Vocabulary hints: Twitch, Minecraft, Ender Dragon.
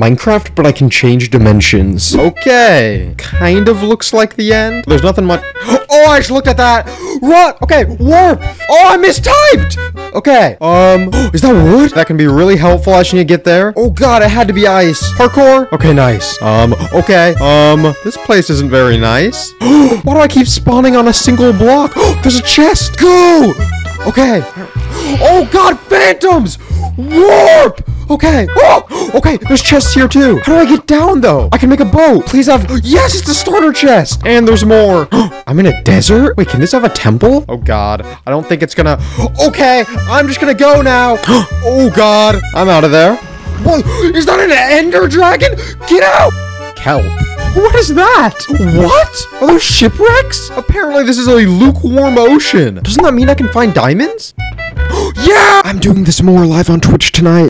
Minecraft, but I can change dimensions. Okay. Kind of looks like the end. There's nothing much. Oh, I just looked at that. Run. Okay. Warp. Oh, I mistyped. Okay. Is that wood? That can be really helpful. I should need to get there. Oh God, it had to be ice. Parkour. Okay, nice. Okay. This place isn't very nice. Why do I keep spawning on a single block? There's a chest. Go. Okay. Oh God, phantoms. Warp. Okay. Oh, okay. There's chests here too. How do I get down though? I can make a boat. Please have. Yes, it's the starter chest. And there's more. I'm in a desert. Wait, can this have a temple? Oh God. I don't think it's gonna. Okay. I'm just gonna go now. Oh God. I'm out of there. What? Is that an ender dragon? Get out. Kelp. What is that? What? Are those shipwrecks? Apparently this is a lukewarm ocean. Doesn't that mean I can find diamonds? Yeah! I'm doing this more live on Twitch tonight.